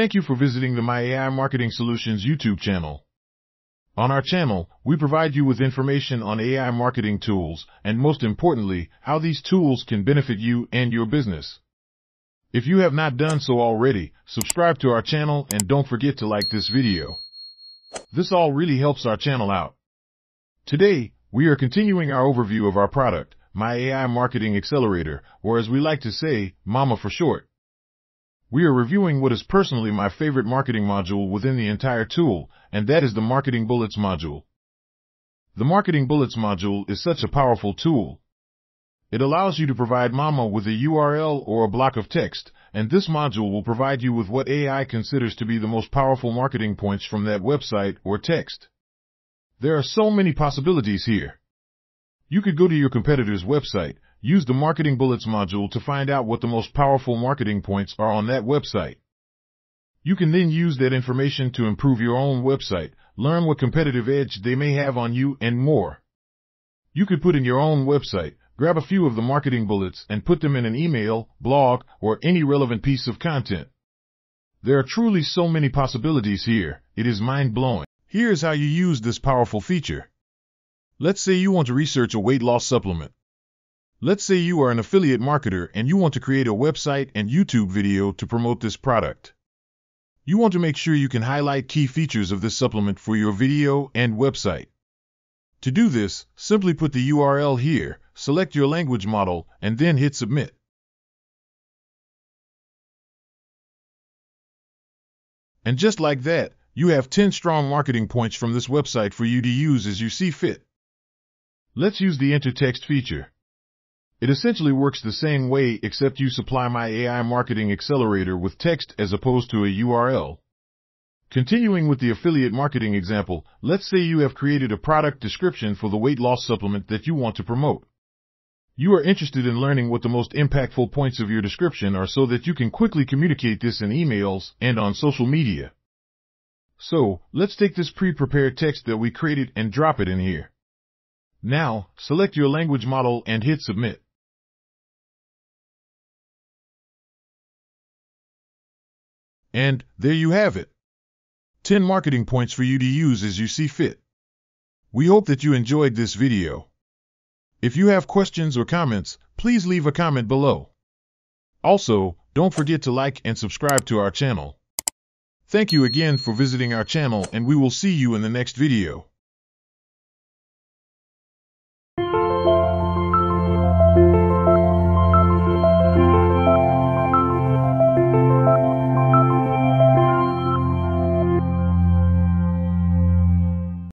Thank you for visiting the My AI Marketing Solutions YouTube channel. On our channel, we provide you with information on AI marketing tools and, most importantly, how these tools can benefit you and your business. If you have not done so already, subscribe to our channel and don't forget to like this video. This all really helps our channel out. Today, we are continuing our overview of our product, My AI Marketing Accelerator, or as we like to say, Mama for short. We are reviewing what is personally my favorite marketing module within the entire tool, and that is the Marketing Bullets module. The Marketing Bullets module is such a powerful tool. It allows you to provide Mama with a URL or a block of text, and this module will provide you with what AI considers to be the most powerful marketing points from that website or text. There are so many possibilities here. You could go to your competitor's website, use the Marketing Bullets module to find out what the most powerful marketing points are on that website. You can then use that information to improve your own website, learn what competitive edge they may have on you, and more. You could put in your own website, grab a few of the marketing bullets, and put them in an email, blog, or any relevant piece of content. There are truly so many possibilities here, it is mind-blowing. Here's how you use this powerful feature. Let's say you want to research a weight loss supplement. Let's say you are an affiliate marketer and you want to create a website and YouTube video to promote this product. You want to make sure you can highlight key features of this supplement for your video and website. To do this, simply put the URL here, select your language model, and then hit submit. And just like that, you have 10 strong marketing points from this website for you to use as you see fit. Let's use the Enter Text feature. It essentially works the same way, except you supply My AI Marketing Accelerator with text as opposed to a URL. Continuing with the affiliate marketing example, let's say you have created a product description for the weight loss supplement that you want to promote. You are interested in learning what the most impactful points of your description are so that you can quickly communicate this in emails and on social media. So, let's take this pre-prepared text that we created and drop it in here. Now, select your language model and hit submit. And there you have it. 10 marketing points for you to use as you see fit. We hope that you enjoyed this video. If you have questions or comments, please leave a comment below. Also, don't forget to like and subscribe to our channel. Thank you again for visiting our channel, and we will see you in the next video.